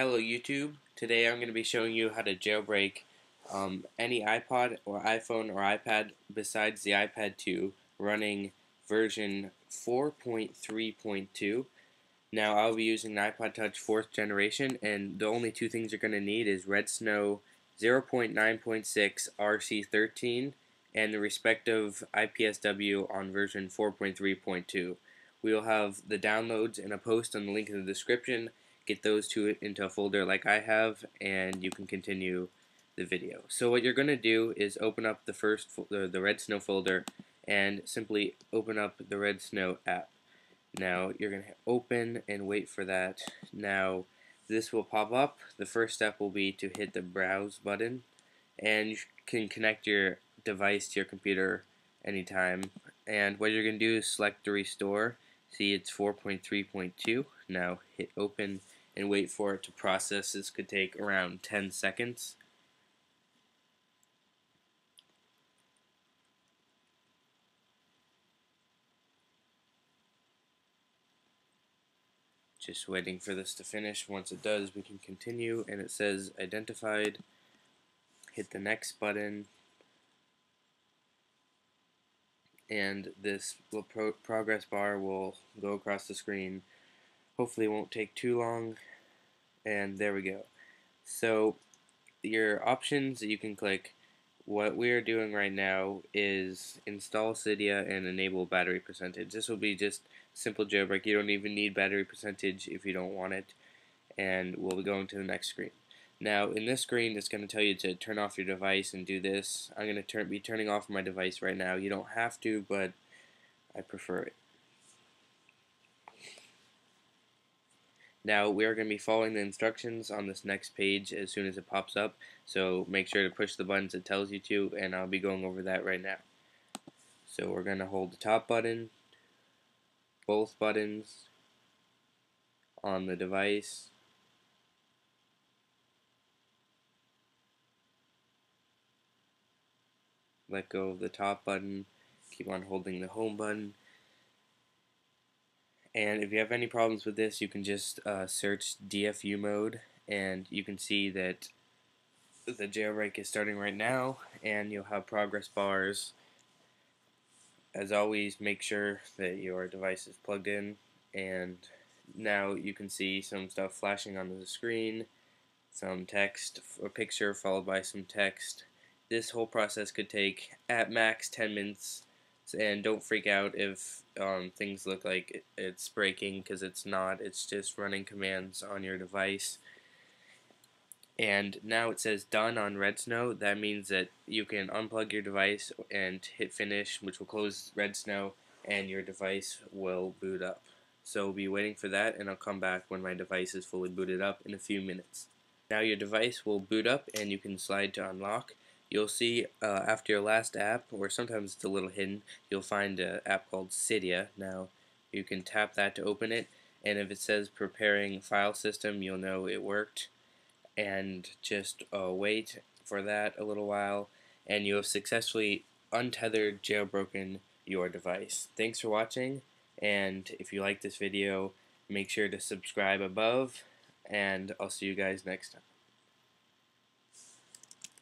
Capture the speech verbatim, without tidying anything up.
Hello YouTube, today I'm going to be showing you how to jailbreak um, any iPod or iPhone or iPad besides the iPad two running version four point three point two. Now I'll be using the iPod Touch fourth generation, and the only two things you're going to need is Redsnow zero point nine point six R C thirteen and the respective I P S W on version four point three point two. We will have the downloads and a post on the link in the description. Get those two into a folder like I have, and you can continue the video. So what you're going to do is open up the first the Redsnow folder and simply open up the Redsnow app. Now you're going to open and wait for that. Now this will pop up. The first step will be to hit the browse button, and you can connect your device to your computer anytime. And what you're going to do is select the restore. See, it's four point three point two. Now hit open and wait for it to process. This could take around ten seconds. Just waiting for this to finish. Once it does, we can continue, and it says identified. Hit the next button, and this little pro progress bar will go across the screen. Hopefully it won't take too long, and there we go. So your options that you can click, what we are doing right now is install Cydia and enable battery percentage. This will be just simple jailbreak. You don't even need battery percentage if you don't want it, and we'll be going to the next screen. Now in this screen, it's going to tell you to turn off your device and do this. I'm going to turn, be turning off my device right now. You don't have to, but I prefer it. Now we are going to be following the instructions on this next page as soon as it pops up, so make sure to push the buttons it tells you to, and I'll be going over that right now. So we're going to hold the top button, both buttons on the device, let go of the top button, keep on holding the home button. And if you have any problems with this, you can just uh, search D F U mode, and you can see that the jailbreak is starting right now, and you'll have progress bars. As always, make sure that your device is plugged in, and now you can see some stuff flashing on the screen, some text, a picture followed by some text. This whole process could take at max ten minutes. And don't freak out if um, things look like it's breaking, because it's not. It's just running commands on your device. And now it says done on Redsnow. That means that you can unplug your device and hit finish, which will close Redsnow, and your device will boot up. So we'll be waiting for that, and I'll come back when my device is fully booted up in a few minutes. Now your device will boot up, and you can slide to unlock. You'll see uh, after your last app, or sometimes it's a little hidden, you'll find an app called Cydia. Now you can tap that to open it, and if it says preparing file system, you'll know it worked. And just uh, wait for that a little while, and you have successfully untethered jailbroken your device. Thanks for watching, and if you like this video, make sure to subscribe above, and I'll see you guys next time.